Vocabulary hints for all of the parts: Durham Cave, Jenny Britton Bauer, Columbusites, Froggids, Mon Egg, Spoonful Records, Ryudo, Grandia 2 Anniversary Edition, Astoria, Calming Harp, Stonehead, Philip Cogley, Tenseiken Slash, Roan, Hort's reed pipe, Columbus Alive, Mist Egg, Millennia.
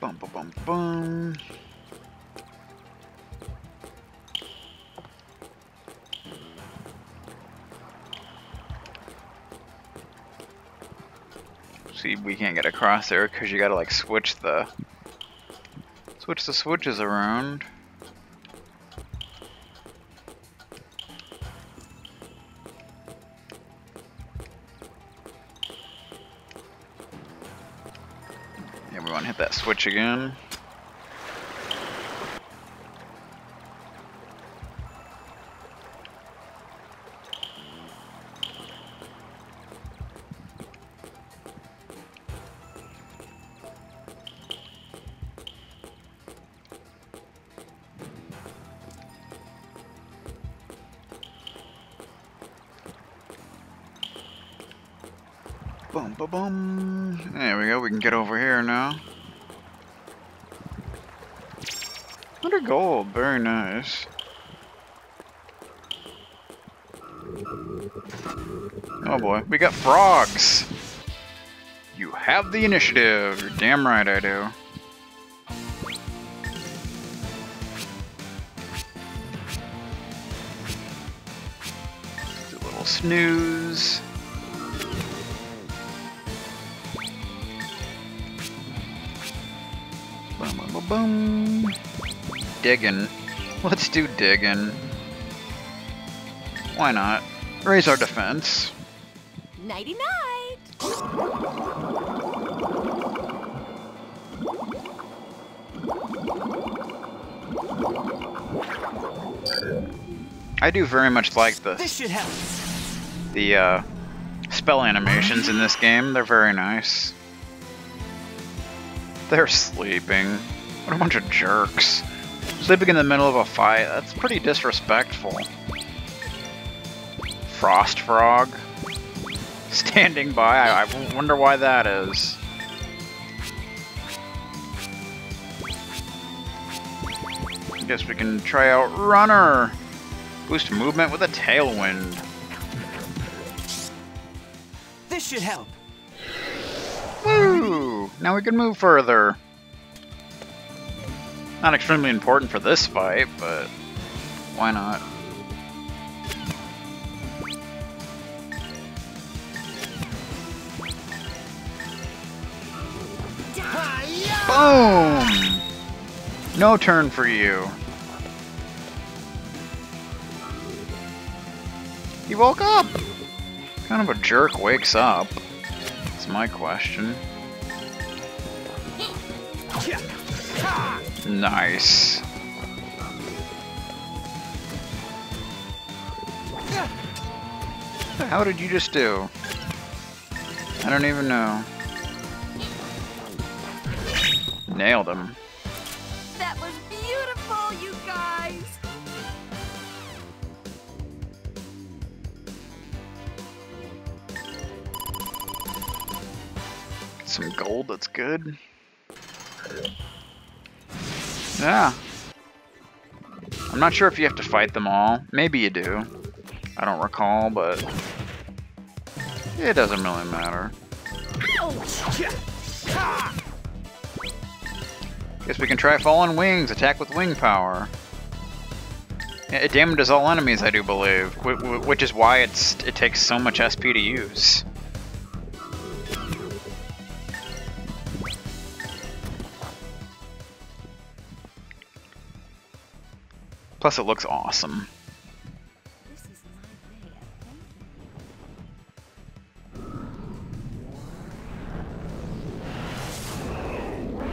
Bum, bum, bum, bum. See, we can't get across there because you gotta like switch the switches around. Switch again. Bum, bum, bum. There we go. We can get over here now. 100 gold, very nice. Oh boy, we got frogs! You have the initiative! You're damn right I do. Do a little snooze. Bum bum bum bum. Digging. Let's do digging. Why not? Raise our defense. Nighty night. I do very much like the spell animations in this game. They're very nice. They're sleeping. What a bunch of jerks. Sleeping in the middle of a fight, that's pretty disrespectful. Frost frog. Standing by, I wonder why that is. I guess we can try out Runner. Boost movement with a tailwind. This should help. Woo! Now we can move further. Not extremely important for this fight, but why not? Boom! No turn for you. He woke up! What kind of a jerk wakes up? That's my question. Nice. How did you just do? I don't even know. Nailed him. That was beautiful, you guys. Get some gold, that's good. Yeah. I'm not sure if you have to fight them all. Maybe you do. I don't recall, but it doesn't really matter. Guess we can try Fallen Wings. Attack with wing power. It damages all enemies, I do believe, which is why it takes so much SP to use. Plus, it looks awesome. This is my way of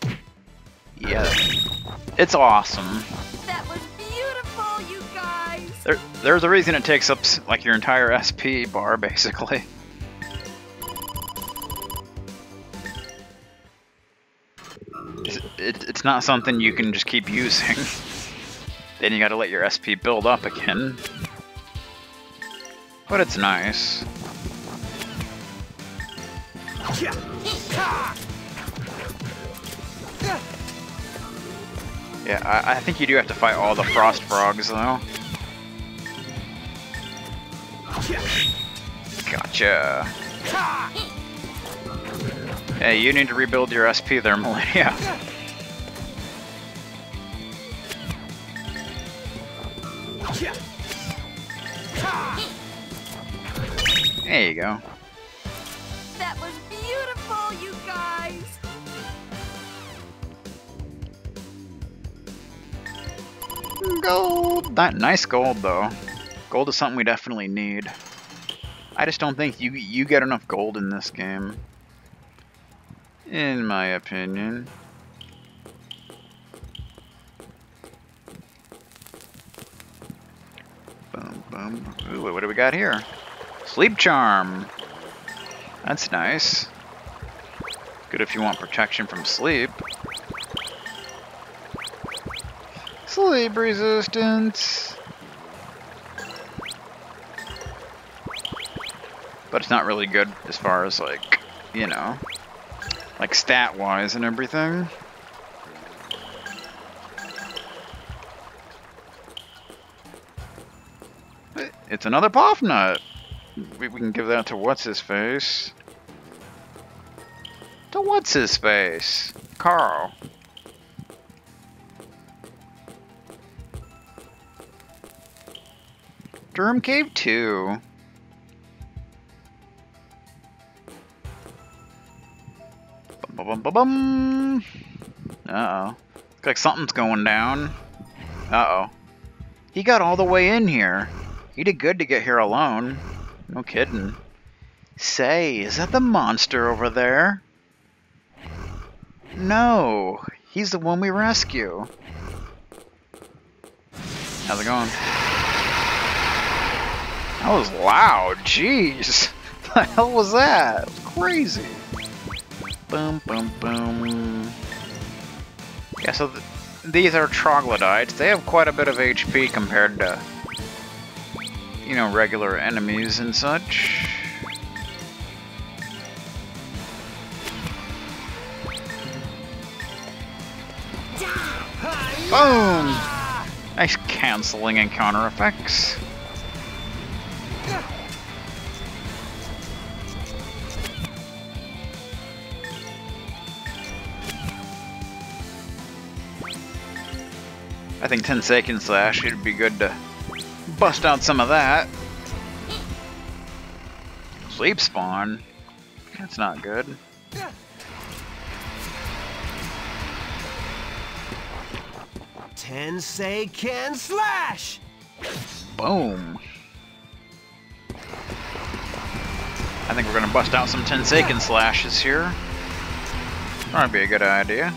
thinking. Yeah, it's awesome. That was beautiful, you guys. There's a reason it takes up like your entire SP bar, basically. It's not something you can just keep using. Then you gotta let your SP build up again. But it's nice. Yeah, I think you do have to fight all the frost frogs though. Gotcha. Hey, you need to rebuild your SP there, Millennia. There you go. That was beautiful, you guys. Gold! That nice gold, though. Gold is something we definitely need. I just don't think you get enough gold in this game. In my opinion. Boom, boom. Ooh, what do we got here? Sleep charm. That's nice. Good if you want protection from sleep. Sleep resistance. But it's not really good as far as, like, you know, like stat-wise and everything. It's another puff nut. We can give that to what's-his-face. To what's-his-face? Carl. Durham Cave 2. Bum, bum, bum, bum. Uh-oh. Looks like something's going down. Uh-oh. He got all the way in here. He did good to get here alone. No kidding. Say, is that the monster over there? No, he's the one we rescue. How's it going? That was loud. Jeez. What the hell was that? It was crazy. Boom, boom, boom. Yeah, so these are troglodytes. They have quite a bit of HP compared to, you know, regular enemies and such. Boom! Nice canceling and counter effects. I think Tenseiken Slash, it'd be good to bust out some of that. Sleep spawn? That's not good. Tenseiken Slash! Boom. I think we're gonna bust out some Tenseiken Slashes here. That'd be a good idea.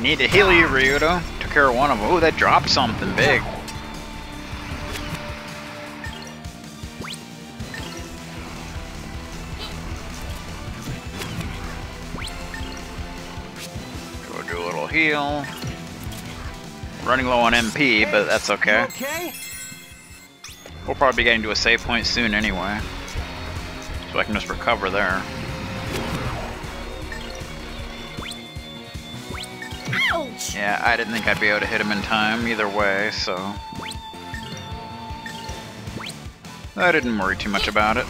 Need to heal you, Ryudo. Took care of one of them. Ooh, that dropped something big. Go do a little heal. Running low on MP, but that's okay. We'll probably be getting to a save point soon anyway. So I can just recover there. Yeah, I didn't think I'd be able to hit him in time either way, so I didn't worry too much about it.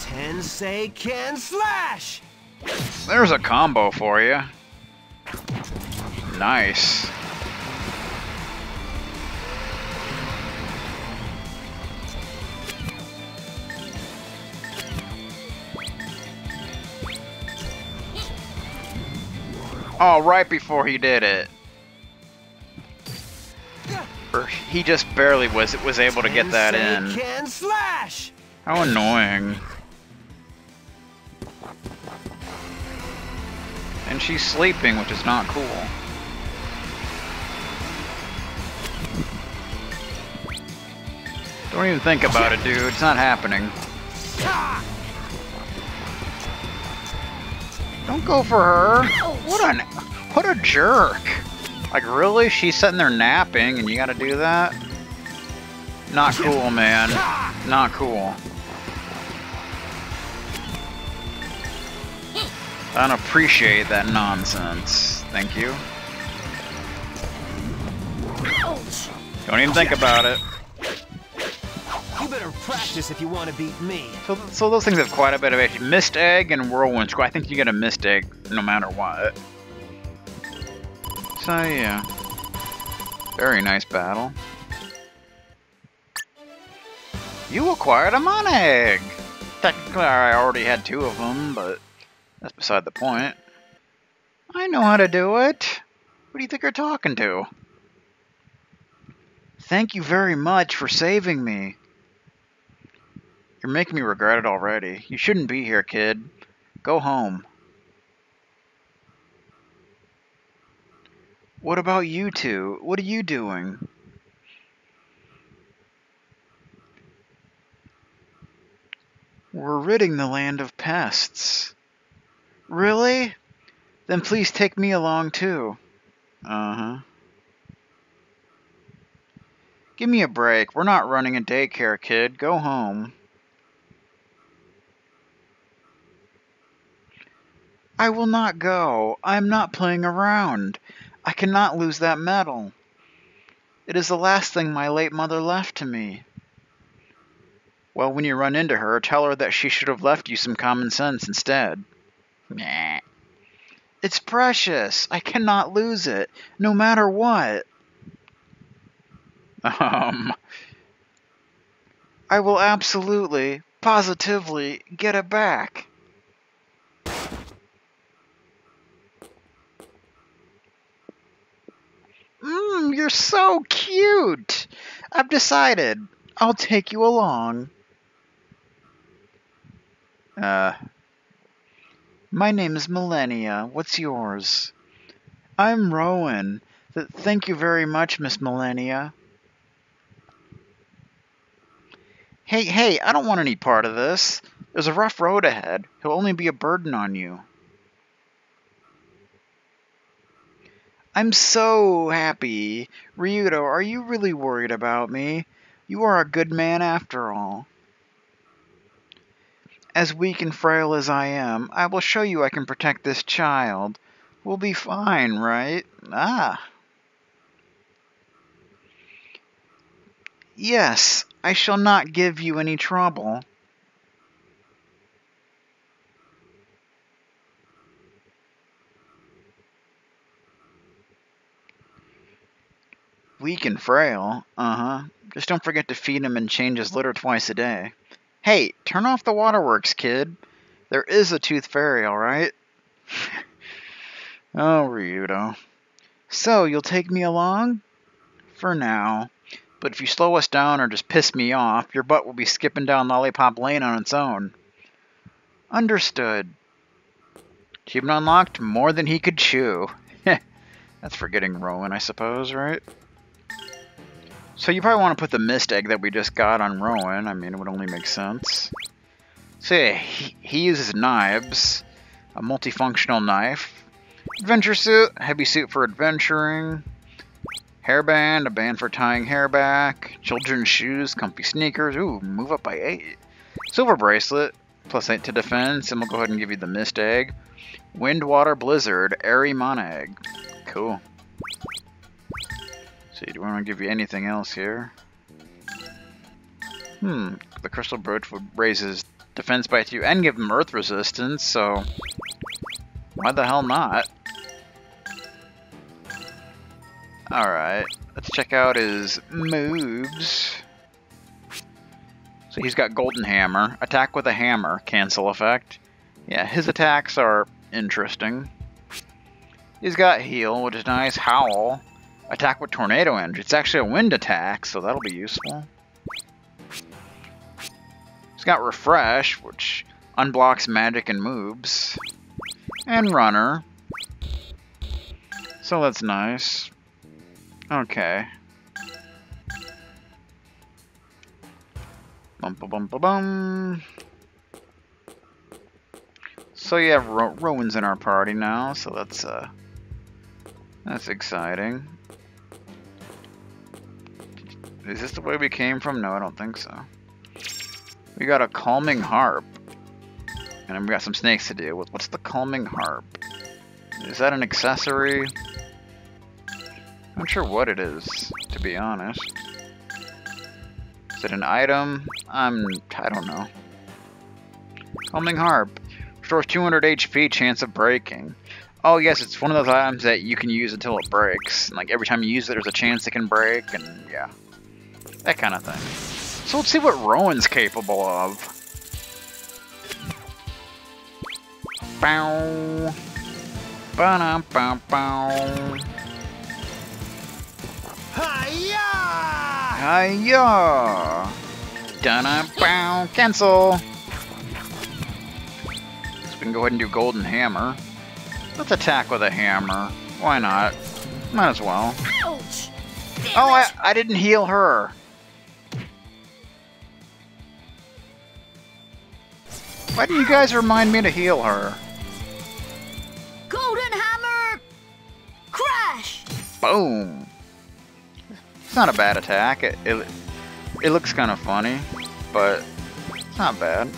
Tenseiken Slash! There's a combo for you. Nice. Oh, right before he did it. Or he just barely was able to get that in. How annoying. And she's sleeping, which is not cool. Don't even think about it, dude. It's not happening. Don't go for her. What a jerk. Like, really? She's sitting there napping and you gotta do that? Not cool, man. Not cool. I don't appreciate that nonsense. Thank you. Ouch. Don't even think about it. You better practice if you want to beat me. So those things have quite a bit of HP. Mist Egg and Whirlwind Squall. I think you get a Mist Egg no matter what. So yeah. Very nice battle. You acquired a Mon Egg! Technically, I already had two of them, but that's beside the point. I know how to do it! Who do you think you're talking to? Thank you very much for saving me. You're making me regret it already. You shouldn't be here, kid. Go home. What about you two? What are you doing? We're ridding the land of pests. Really? Then please take me along too. Give me a break. We're not running a daycare, kid. Go home. I will not go. I'm not playing around. I cannot lose that medal. It is the last thing my late mother left to me. Well, when you run into her, tell her that she should have left you some common sense instead. Nah. It's precious. I cannot lose it, no matter what. I will absolutely, positively get it back. You're so cute. I've decided. I'll take you along. My name is Millennia. What's yours? I'm Roan. Thank you very much, Miss Millennia. Hey, I don't want any part of this. There's a rough road ahead. He'll only be a burden on you. I'm so happy. Ryudo, are you really worried about me? You are a good man after all. As weak and frail as I am, I will show you I can protect this child. We'll be fine, right? Yes, I shall not give you any trouble. Weak and frail? Just don't forget to feed him and change his litter twice a day. Hey, turn off the waterworks, kid. There is a tooth fairy, alright? Oh, Ryudo. So, you'll take me along? For now. But if you slow us down or just piss me off, your butt will be skipping down Lollipop Lane on its own. Understood. Achievement unlocked, more than he could chew. That's for getting Rowan, I suppose, right? So you probably want to put the Mist Egg that we just got on Rowan. I mean, it would only make sense. So yeah, he uses knives. A multifunctional knife. Adventure suit. Heavy suit for adventuring. Hairband. A band for tying hair back. Children's shoes. Comfy sneakers. Ooh, move up by 8. Silver bracelet. +8 to defense. And we'll go ahead and give you the Mist Egg. Wind, water, blizzard. Airy Mon Egg. Cool. See, do I want to give you anything else here? The crystal brooch raises defense by 2 and give him earth resistance, so why the hell not? Alright, let's check out his moves. So he's got golden hammer, attack with a hammer, cancel effect. Yeah, his attacks are interesting. He's got heal, which is nice, howl. Attack with tornado energy. It's actually a wind attack, so that'll be useful. It's got refresh, which unblocks magic and moves. And runner. So that's nice. Okay. Bum-ba-bum-ba-bum. So yeah, Rowan's in our party now, so that's exciting. Is this the way we came from? No, I don't think so. We got a Calming Harp. And then we got some snakes to deal with. What's the Calming Harp? Is that an accessory? I'm not sure what it is, to be honest. Is it an item? I don't know. Calming Harp. Restores 200 HP, chance of breaking. Oh yes, it's one of those items that you can use until it breaks. And, like, every time you use it, there's a chance it can break, and yeah. That kind of thing. So let's see what Rowan's capable of. Bow. Ba-dum, bow, bow. Hi-ya! Hi-ya! Da-dum, bow. Cancel! So we can go ahead and do Golden Hammer. Let's attack with a hammer. Why not? Might as well. Ouch! Oh, I didn't heal her! Why do you guys remind me to heal her? Golden Hammer! Crash! Boom! It's not a bad attack. It looks kind of funny, but it's not bad.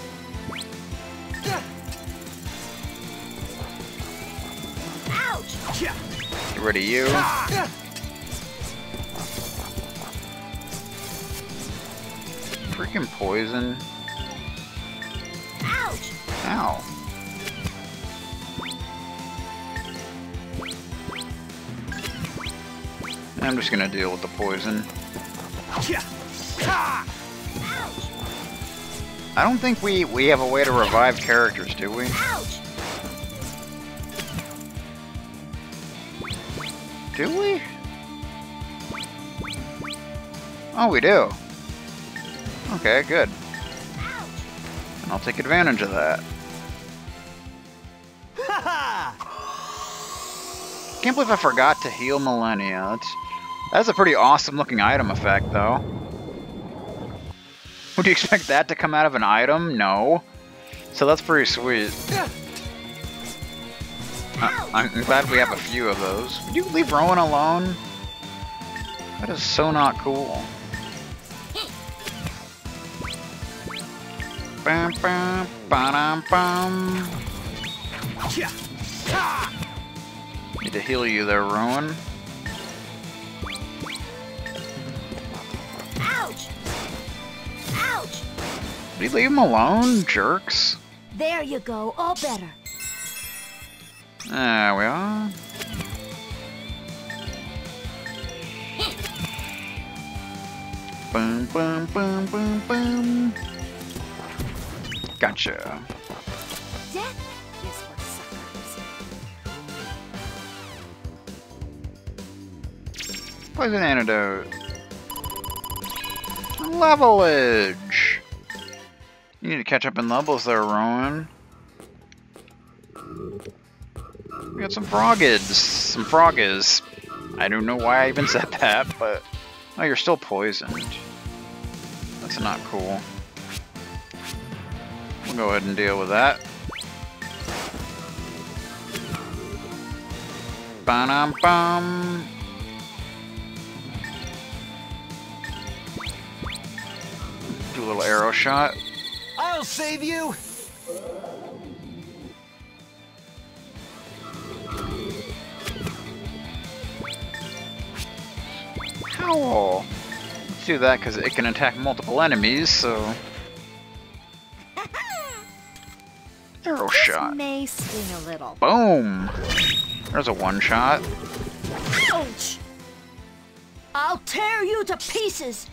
Ouch! Get rid of you. Freaking poison. Ouch! Ow. I'm just gonna deal with the poison. I don't think we have a way to revive characters, do we? Do we? Oh, we do. Okay, good. And I'll take advantage of that. Can't believe I forgot to heal Millennia. That's a pretty awesome looking item effect, though. Would you expect that to come out of an item? No. So that's pretty sweet. I'm glad we have a few of those. Would you leave Rowan alone? That is so not cool. Bam, bam, ba-dum, bam. Need to heal you there, Rowan. We leave him alone, jerks. There you go, all better. There we are. Boom, boom, boom, boom, boom. Gotcha. Death is for suckers. Poison antidote. Levelage. You need to catch up in levels there, Rowan. We got some Froggids. Some Froggids. I don't know why I even said that, but... Oh, you're still poisoned. That's not cool. We'll go ahead and deal with that. Ba-dum-bum. Do a little arrow shot. I'll save you! Howl! Let's do that because it can attack multiple enemies, so... Arrow shot. May swing a little. Boom! There's a one shot. Ouch! I'll tear you to pieces!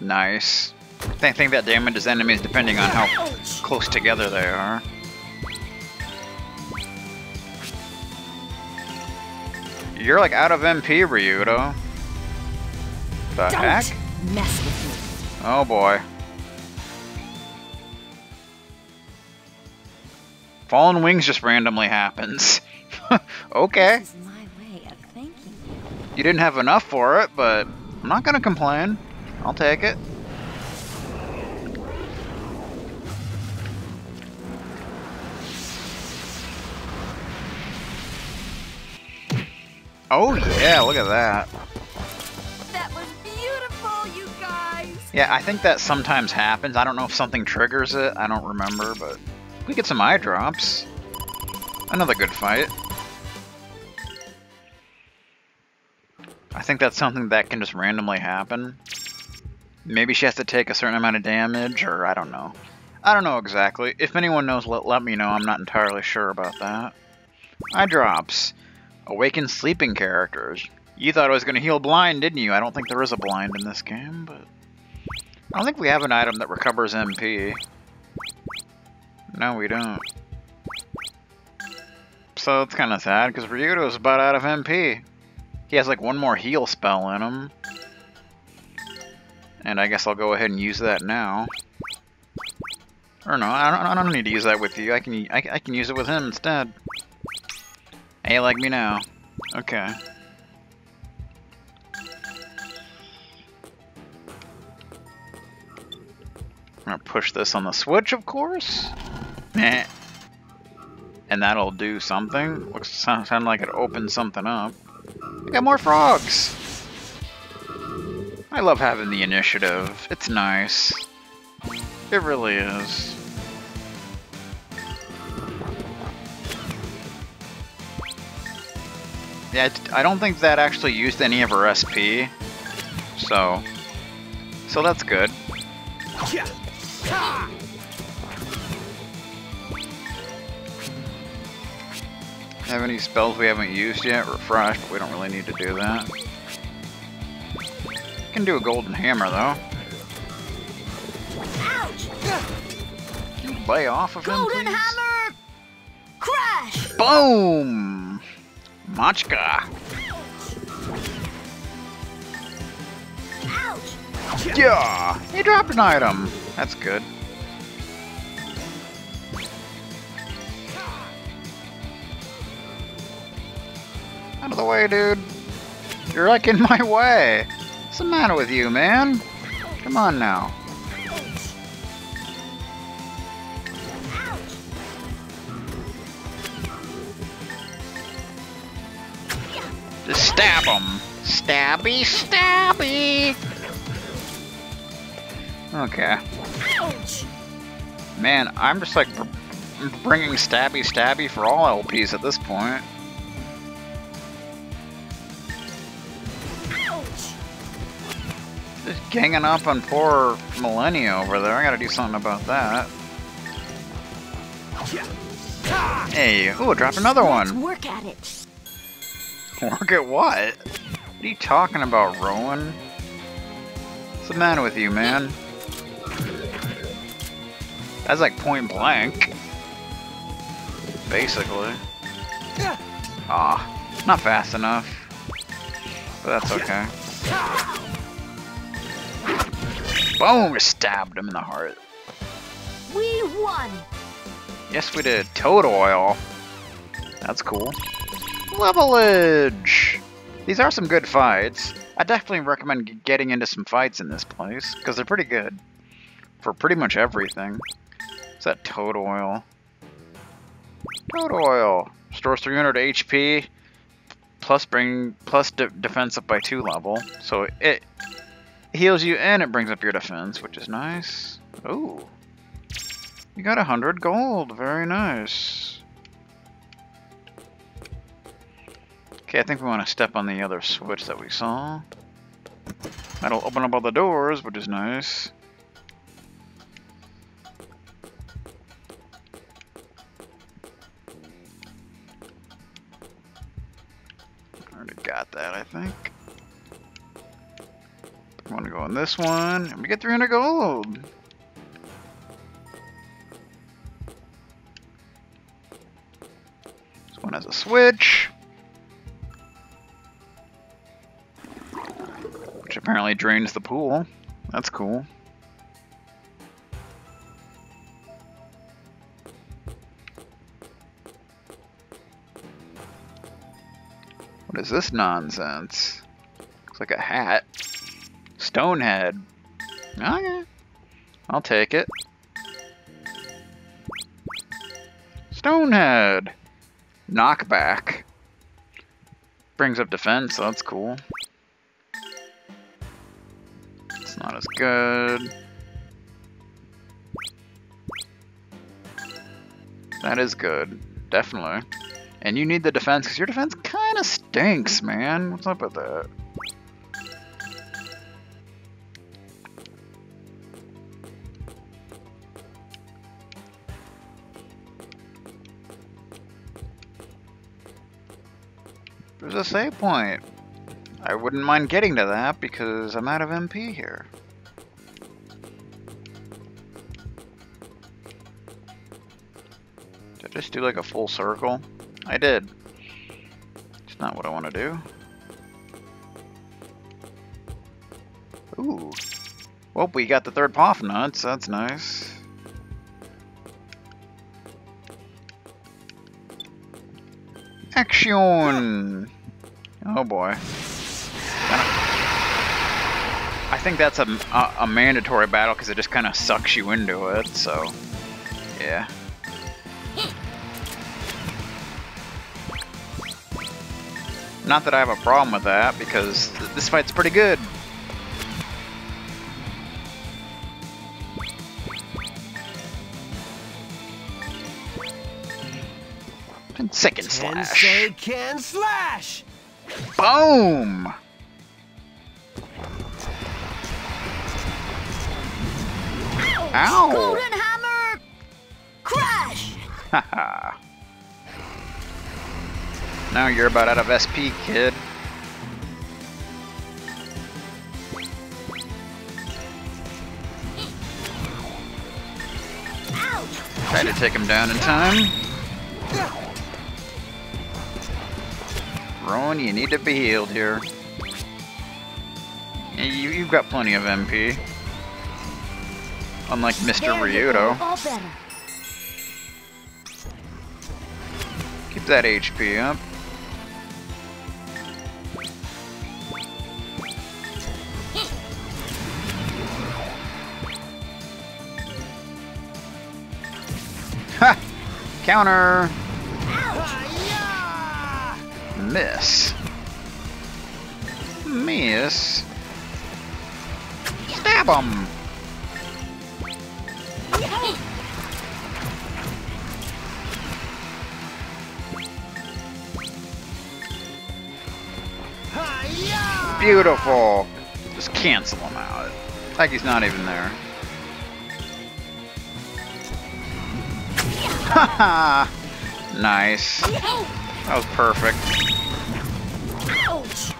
Nice. I think that damages enemies depending on how close together they are. You're like out of MP, Ryudo. The heck? Don't mess with me. Oh boy. Fallen Wings just randomly happens. Okay. This is my way of thinking. You didn't have enough for it, but I'm not gonna complain. I'll take it. Oh yeah, look at that. That was beautiful. Yeah, I think that sometimes happens. I don't know if something triggers it. I don't remember, but we get some eye drops. Another good fight. I think that's something that can just randomly happen. Maybe she has to take a certain amount of damage, or I don't know. I don't know exactly. If anyone knows, let me know. I'm not entirely sure about that. Eye drops. Awaken sleeping characters. You thought I was going to heal blind, didn't you? I don't think there is a blind in this game, but... I don't think we have an item that recovers MP. No, we don't. So it's kind of sad, because Ryudo is about out of MP. He has like one more heal spell in him. And I guess I'll go ahead and use that now. Or no, I don't need to use that with you. I can use it with him instead. Hey, like me now. Okay. I'm gonna push this on the switch, of course. Meh. And that'll do something. Looks sound like it opened something up. We got more frogs! I love having the initiative. It's nice. It really is. Yeah, I don't think that actually used any of her SP. So that's good. Have any spells we haven't used yet? Refreshed, but we don't really need to do that. We can do a golden hammer though. Ouch! Can you lay off of him, please? Golden hammer! Crash! Boom! Machka! Ouch! Yeah! He dropped an item! That's good. Out of the way, dude. You're like in my way. What's the matter with you, man? Come on now. Just stab him. Stabby, stabby. Okay. Man, I'm just like bringing stabby, stabby for all LPs at this point. Just ganging up on poor Millennia over there. I gotta do something about that. Hey, ooh, drop another one. Let's work at it. Work at what? What are you talking about, Rowan? What's the matter with you, man? That's like point blank. Basically. Aw, not fast enough. But that's okay. Boom! We stabbed him in the heart. We won! Yes, we did. Toad oil. That's cool. Levelage! These are some good fights. I definitely recommend getting into some fights in this place, because they're pretty good. For pretty much everything. What's that toad oil? Toad oil! Restores 300 HP, plus defense up by 2 level. So it... heals you and it brings up your defense, which is nice. Ooh. You got 100 gold. Very nice. Okay, I think we want to step on the other switch that we saw. That'll open up all the doors, which is nice. Already got that, I think. I want to go on this one, and we get 300 gold! This one has a switch. Which apparently drains the pool. That's cool. What is this nonsense? Looks like a hat. Stonehead. Okay. I'll take it. Stonehead. Knockback. Brings up defense, so that's cool. It's Not as good. That is good. Definitely. And you need the defense, because your defense kind of stinks, man. What's up with that? There's a save point. I wouldn't mind getting to that, because I'm out of MP here. Did I just do like a full circle? I did. It's not what I want to do. Ooh. Well, we got the third Poff Nuts. That's nice. Action! Oh boy. I think that's a mandatory battle because it just kind of sucks you into it, so... yeah. Not that I have a problem with that, because this fight's pretty good. Tenseiken Slash. Tenseiken Slash! Boom! Ow! Ow. Golden Hammer! Crash! Haha. Now you're about out of SP, kid. Try to take him down in time. Roan, you need to be healed here. You've got plenty of MP. Unlike Mr. Ryudo. Keep that HP up. Ha! Counter! Miss. Miss. Stab him! Beautiful. Just cancel him out. Like he's not even there. Haha! Nice. That was perfect. Ouch!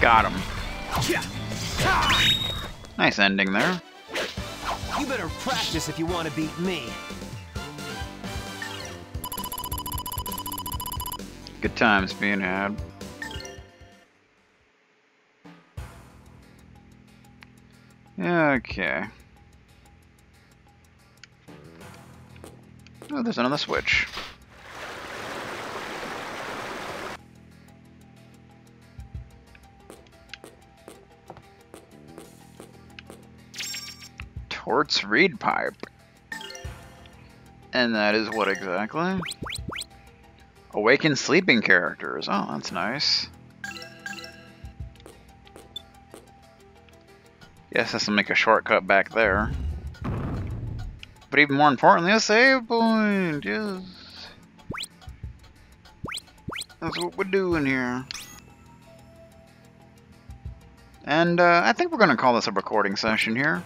Got him. Nice ending there. You better practice if you want to beat me. Good times being had. Okay. Oh, there's another switch. Hort's reed pipe. And that is what exactly? Awaken sleeping characters. Oh, that's nice. Yes, this will make a shortcut back there. But even more importantly, a save point. Yes. That's what we're doing here. And I think we're going to call this a recording session here.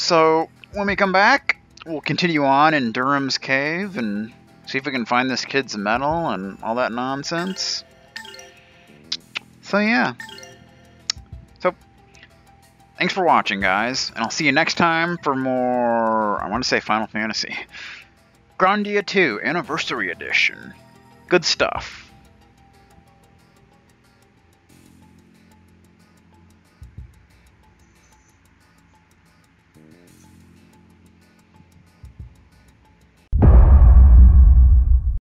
So, when we come back, we'll continue on in Durham's Cave and see if we can find this kid's medal and all that nonsense. So, yeah. So, thanks for watching, guys, and I'll see you next time for more, I want to say Final Fantasy. Grandia 2 Anniversary Edition. Good stuff.